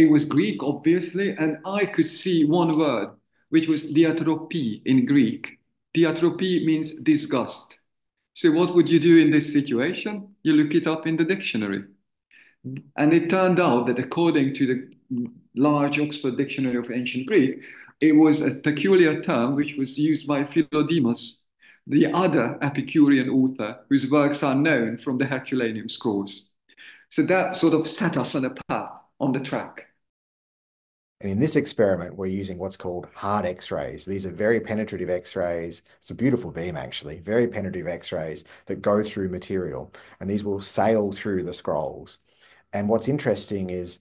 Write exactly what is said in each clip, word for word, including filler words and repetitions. it was Greek, obviously, and I could see one word, which was diatropi in Greek. Diatropi means disgust. So what would you do in this situation? You look it up in the dictionary. And it turned out that according to the large Oxford Dictionary of Ancient Greek, it was a peculiar term which was used by Philodemus, the other Epicurean author whose works are known from the Herculaneum scrolls. So that sort of set us on a path, on the track. And in this experiment, we're using what's called hard X-rays. These are very penetrative X-rays. It's a beautiful beam, actually, very penetrative X-rays that go through material. And these will sail through the scrolls. And what's interesting is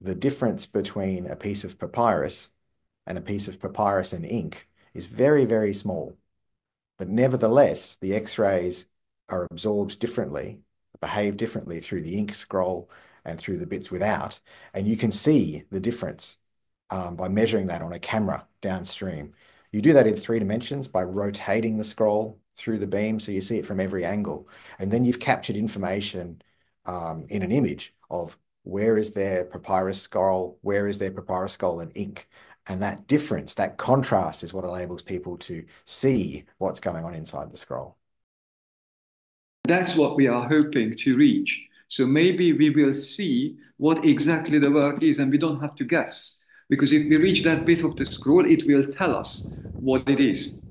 the difference between a piece of papyrus and a piece of papyrus and ink is very, very small. But nevertheless, the X-rays are absorbed differently, behave differently through the ink scroll and through the bits without. And you can see the difference Um, by measuring that on a camera downstream. You do that in three dimensions by rotating the scroll through the beam so you see it from every angle. And then you've captured information um, in an image of where is their papyrus scroll, where is their papyrus scroll and ink. And that difference, that contrast is what enables people to see what's going on inside the scroll. That's what we are hoping to reach. So maybe we will see what exactly the work is and we don't have to guess. Because if we reach that bit of the scroll, it will tell us what it is.